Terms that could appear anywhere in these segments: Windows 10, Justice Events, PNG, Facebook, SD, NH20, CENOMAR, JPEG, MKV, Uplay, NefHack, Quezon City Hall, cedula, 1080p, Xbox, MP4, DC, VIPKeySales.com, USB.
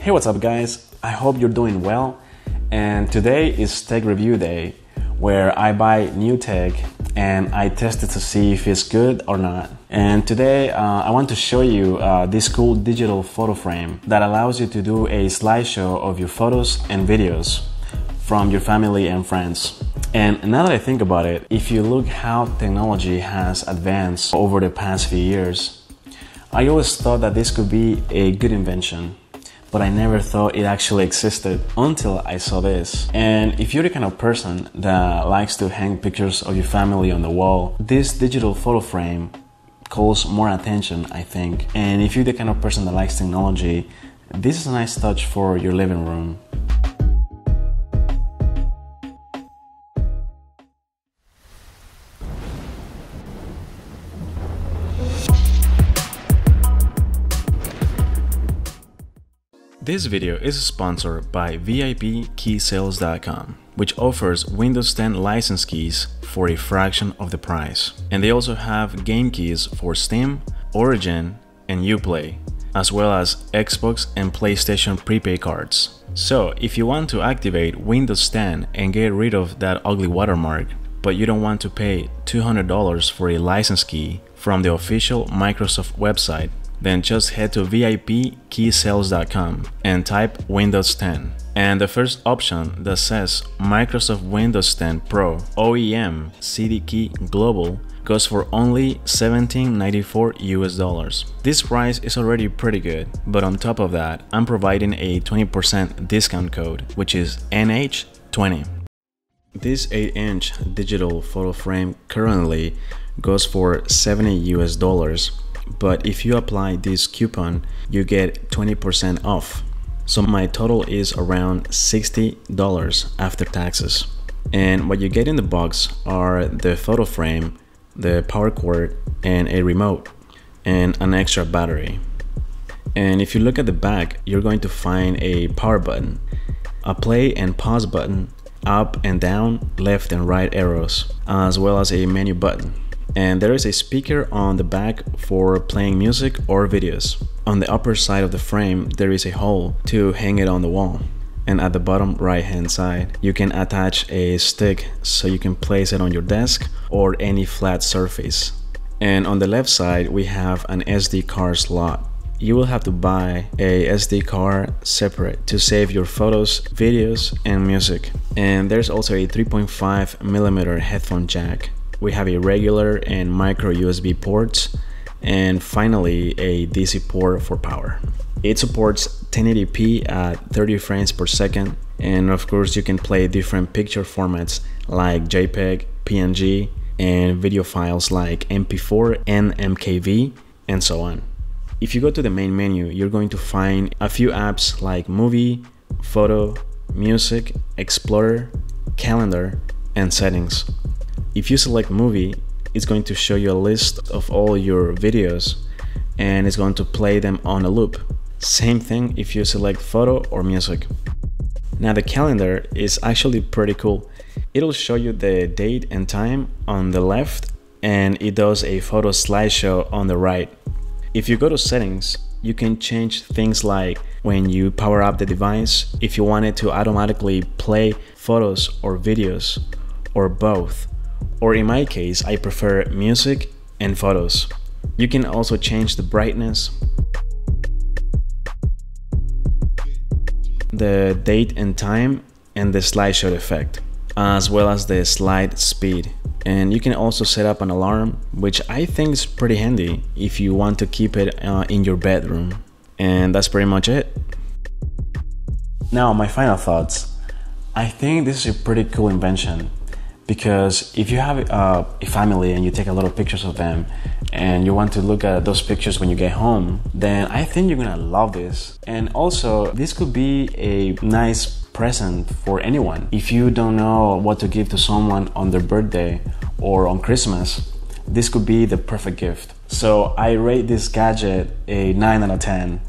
Hey, what's up guys? I hope you're doing well, and today is tech review day, where I buy new tech and I test it to see if it's good or not. And today I want to show you this cool digital photo frame that allows you to do a slideshow of your photos and videos from your family and friends. And now that I think about it, if you look how technology has advanced over the past few years, I always thought that this could be a good invention, but I never thought it actually existed until I saw this. And if you're the kind of person that likes to hang pictures of your family on the wall, this digital photo frame calls more attention, I think. And if you're the kind of person that likes technology, this is a nice touch for your living room. This video is sponsored by VIPKeySales.com, which offers Windows 10 license keys for a fraction of the price. And they also have game keys for Steam, Origin, and Uplay, as well as Xbox and PlayStation prepaid cards. So if you want to activate Windows 10 and get rid of that ugly watermark, but you don't want to pay $200 for a license key from the official Microsoft website, then just head to VIPKeySales.com and type Windows 10. And the first option that says Microsoft Windows 10 Pro OEM CD Key Global goes for only $17.94 US. This price is already pretty good, but on top of that, I'm providing a 20% discount code, which is NH20. This 8-inch digital photo frame currently goes for $70 US. But if you apply this coupon, you get 20% off. So my total is around $60 after taxes. And what you get in the box are the photo frame, the power cord, and a remote, and an extra battery. And if you look at the back, you're going to find a power button, a play and pause button, up and down, left and right arrows, as well as a menu button. And there is a speaker on the back for playing music or videos. On the upper side of the frame, there is a hole to hang it on the wall. And at the bottom right hand side, you can attach a stick so you can place it on your desk or any flat surface. And on the left side, we have an SD card slot. You will have to buy a SD card separate to save your photos, videos, and music. And there's also a 3.5mm headphone jack. We have a regular and micro USB ports, and finally a DC port for power. It supports 1080p at 30 frames per second, and of course you can play different picture formats like JPEG, PNG, and video files like MP4 and MKV, and so on. If you go to the main menu, you're going to find a few apps like Movie, Photo, Music, Explorer, Calendar, and Settings. If you select Movie, it's going to show you a list of all your videos and it's going to play them on a loop. Same thing if you select Photo or Music. Now the Calendar is actually pretty cool. It'll show you the date and time on the left, and it does a photo slideshow on the right. If you go to Settings, you can change things like when you power up the device, if you want it to automatically play photos or videos, or both. Or in my case, I prefer music and photos. You can also change the brightness, the date and time, and the slideshow effect, as well as the slide speed. And you can also set up an alarm, which I think is pretty handy if you want to keep it in your bedroom. And that's pretty much it. Now, my final thoughts. I think this is a pretty cool invention, because if you have a family and you take a lot of pictures of them and you want to look at those pictures when you get home, then I think you're gonna love this. And also, this could be a nice present for anyone. If you don't know what to give to someone on their birthday or on Christmas, this could be the perfect gift. So I rate this gadget a 9 out of 10.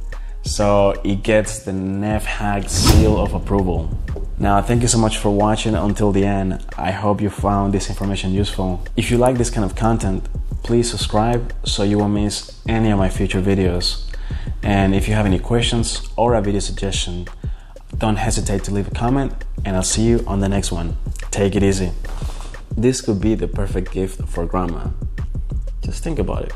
So it gets the NefHack seal of approval. Now, thank you so much for watching until the end. I hope you found this information useful. If you like this kind of content, please subscribe so you won't miss any of my future videos. And if you have any questions or a video suggestion, don't hesitate to leave a comment, and I'll see you on the next one. Take it easy. This could be the perfect gift for grandma. Just think about it.